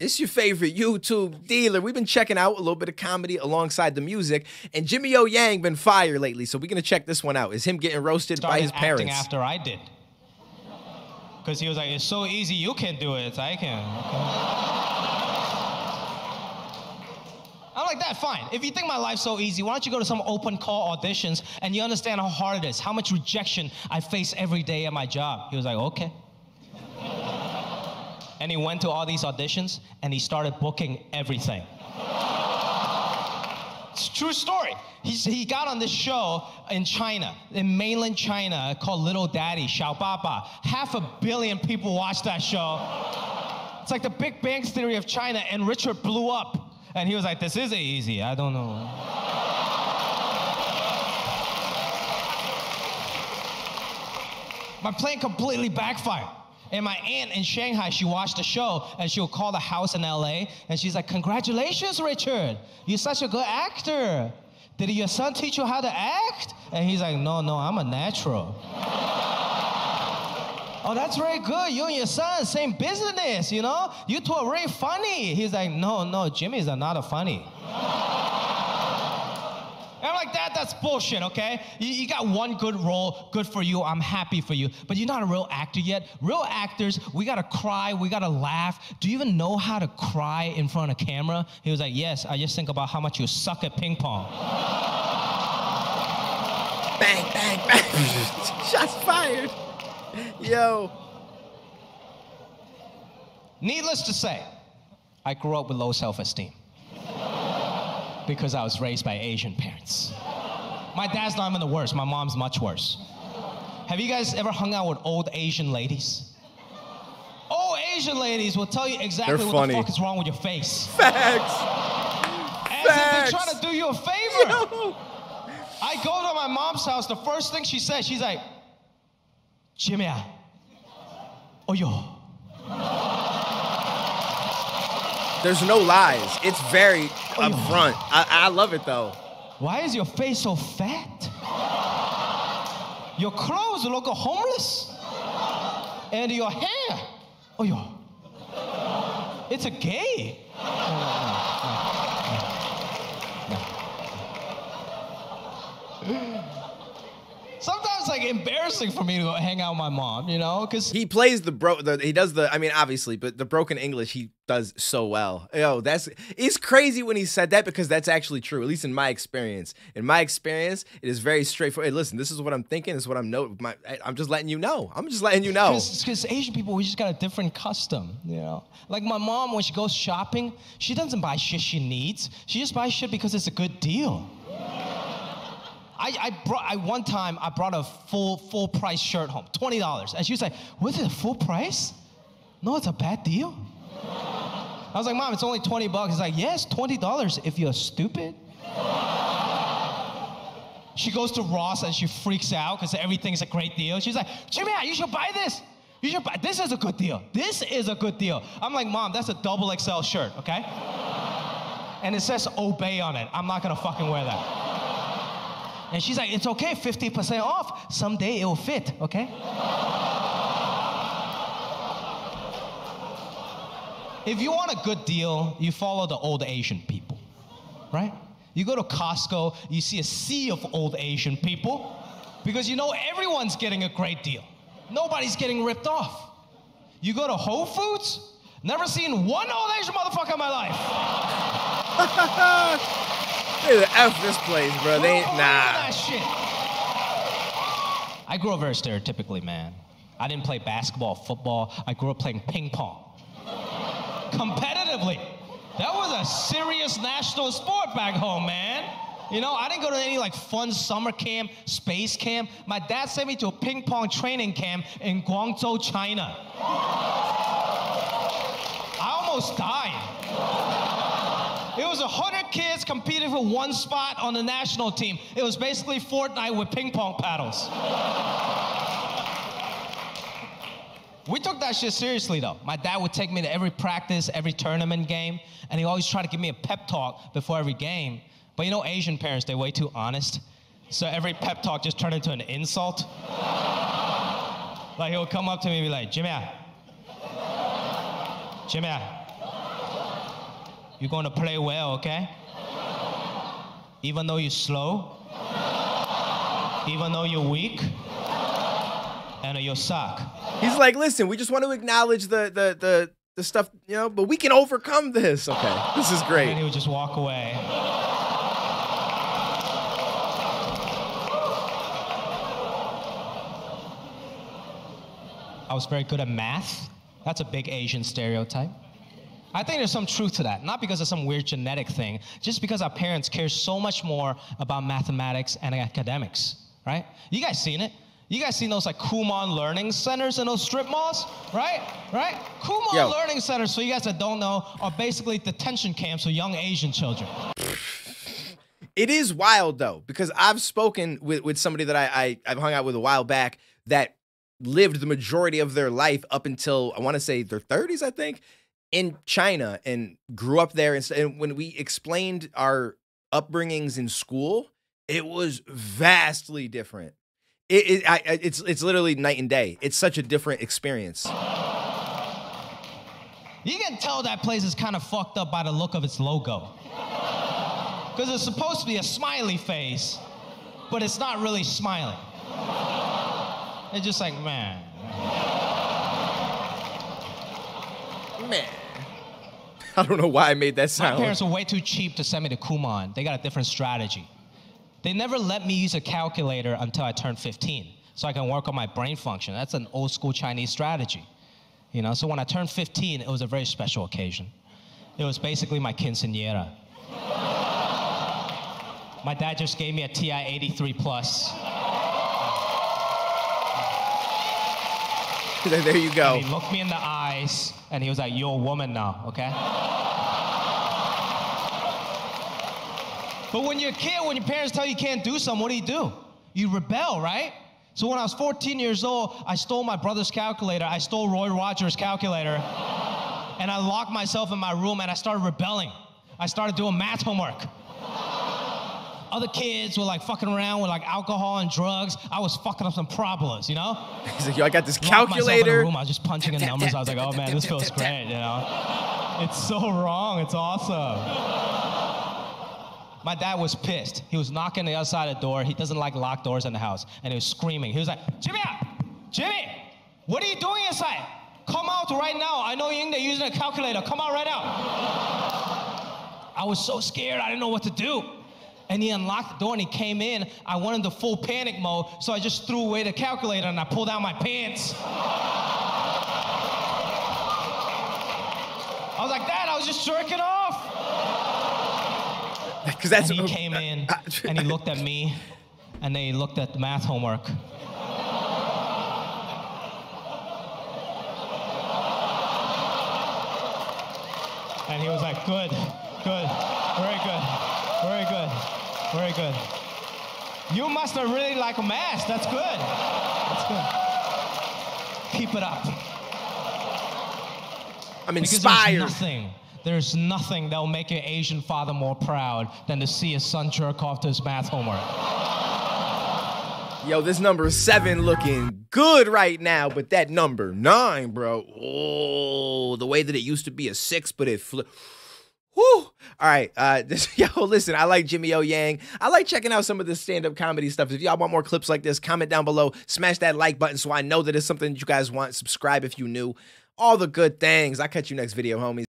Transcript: It's your favorite YouTube dealer. We've been checking out a little bit of comedy alongside the music, and Jimmy O. Yang been fire lately, so we're gonna check this one out. Is him getting roasted by his parents? After I did, because he was like, "It's so easy, you can do it, I can." Okay. I'm like, "That's fine. If you think my life's so easy, why don't you go to some open call auditions and you understand how hard it is, how much rejection I face every day at my job?" He was like, "Okay." And he went to all these auditions, and he started booking everything. It's a true story. He got on this show in China, in mainland China, called Little Daddy, Xiao Baba. 500 million people watched that show. It's like the Big Bang Theory of China, and Richard blew up. And he was like, "This is easy, I don't know." My plan completely backfired. And my aunt in Shanghai, she watched the show, and she would call the house in LA, and she's like, "Congratulations, Richard. You're such a good actor. Did your son teach you how to act?" And he's like, No, I'm a natural." "Oh, that's very good. You and your son, same business, you know? You two are really funny." He's like, No, Jimmy's not a funny." And I'm like, that's bullshit, okay? You got one good role, good for you, I'm happy for you, but you're not a real actor yet. Real actors, we gotta cry, we gotta laugh. Do you even know how to cry in front of camera? He was like, "Yes, I just think about how much you suck at ping pong." Bang, bang, bang. Shots fired. Yo. Needless to say, I grew up with low self-esteem, because I was raised by Asian parents. My dad's not even the worst, my mom's much worse. Have you guys ever hung out with old Asian ladies? Old Asian ladies will tell you exactly what the fuck is wrong with your face. Facts. As if they're trying to do you a favor. Yo. I go to my mom's house, the first thing she says, she's like, "Jimmy, oh yo." There's no lies. It's very upfront. I love it, though. "Why is your face so fat? Your clothes look homeless. And your hair. Oh, yo. It's a gay." Sometimes, like, embarrassing for me to go hang out with my mom, you know, because he plays the broken English he does so well. Yo, it's crazy when he said that, because that's actually true, at least in my experience. In my experience, it is very straightforward. "Hey, listen, this is what I'm thinking. This is what I'm I'm just letting you know. I'm just letting you know." Because Asian people, we just got a different custom, you know. Like my mom, when she goes shopping, she doesn't buy shit she needs. She just buys shit because it's a good deal. One time I brought a full price shirt home, $20. And she was like, "Was it a full price? No, it's a bad deal." I was like, "Mom, it's only $20. It's like, "Yes, $20 if you're stupid." She goes to Ross and she freaks out because everything's a great deal. She's like, "Jimmy, you should buy this. You should buy this. Is a good deal. This is a good deal." I'm like, "Mom, that's a XXL shirt, okay? And it says Obey on it. I'm not gonna fucking wear that." And she's like, "It's okay, 50% off. Someday it will fit, okay?" If you want a good deal, you follow the old Asian people, right? You go to Costco, you see a sea of old Asian people, because you know everyone's getting a great deal. Nobody's getting ripped off. You go to Whole Foods, never seen one old Asian motherfucker in my life. F this place, bro. They ain't, nah. I grew up very stereotypically, man. I didn't play basketball, football. I grew up playing ping pong. Competitively. That was a serious national sport back home, man. You know, I didn't go to any like fun summer camp, space camp. My dad sent me to a ping pong training camp in Guangzhou, China. I almost died. It was 100 kids competing for one spot on the national team. It was basically Fortnite with ping pong paddles. We took that shit seriously, though. My dad would take me to every practice, every tournament game, and he always tried to give me a pep talk before every game. But you know, Asian parents, they're way too honest. So every pep talk just turned into an insult. Like, he'll come up to me and be like, "Jimmy, Jimmy, You're going to play well, okay? Even though you're slow, even though you're weak, and you'll suck. He's like, listen, we just want to acknowledge the stuff, you know, but we can overcome this. Okay, this is great. And he would just walk away. I was very good at math. That's a big Asian stereotype. I think there's some truth to that, not because of some weird genetic thing, just because our parents care so much more about mathematics and academics, right? You guys seen it? You guys seen those like Kumon Learning Centers in those strip malls, right? Right? Kumon Learning Centers, for you guys that don't know, are basically detention camps for young Asian children. It is wild though, because I've spoken with somebody that I've hung out with a while back that lived the majority of their life up until, I want to say their 30s, I think, in China, and grew up there. And when we explained our upbringings in school, it was vastly different. It's literally night and day. It's such a different experience. You can tell that place is kind of fucked up by the look of its logo. Because it's supposed to be a smiley face, but it's not really smiling. It's just like, man. Man. I don't know why I made that sound. My parents were way too cheap to send me to Kumon. They got a different strategy. They never let me use a calculator until I turned 15, so I can work on my brain function. That's an old school Chinese strategy. You know, so when I turned 15, it was a very special occasion. It was basically my quinceañera. My dad just gave me a TI-83 plus. There you go. And he looked me in the eyes, and he was like, you're a woman now, okay? But when you're a kid, when your parents tell you you can't do something, what do? You rebel, right? So when I was 14 years old, I stole my brother's calculator. I stole Roy Rogers' calculator. And I locked myself in my room, and I started rebelling. I started doing math homework. Other kids were like fucking around with like alcohol and drugs. I was fucking up some problems, you know? He's like, yo, I got this calculator. I was just punching in numbers. I was like, oh man, this feels great, you know? It's so wrong, it's awesome. My dad was pissed. He was knocking the other side of the door. He doesn't like locked doors in the house. And he was screaming. He was like, Jimmy O! Jimmy! What are you doing inside? Come out right now. I know you're in there using a calculator. Come out right now. I was so scared, I didn't know what to do. And he unlocked the door and he came in. I went into full panic mode, so I just threw away the calculator and I pulled out my pants. I was like, Dad, I was just jerking off. Because that's and he came in and he looked at me and then he looked at the math homework. And he was like, good, good, very good. Very good, very good. You must have really liked math. That's good. That's good. Keep it up. I'm inspired. Because there's nothing that will make an Asian father more proud than to see his son jerk off to his math homework. Yo, this number 7 looking good right now, but that number 9, bro. Oh, the way that it used to be a 6, but it flipped. Woo. All right, listen, I like Jimmy O. Yang. I like checking out some of this stand-up comedy stuff. If y'all want more clips like this, comment down below. Smash that like button so I know that it's something that you guys want. Subscribe if you're new. All the good things. I'll catch you next video, homies.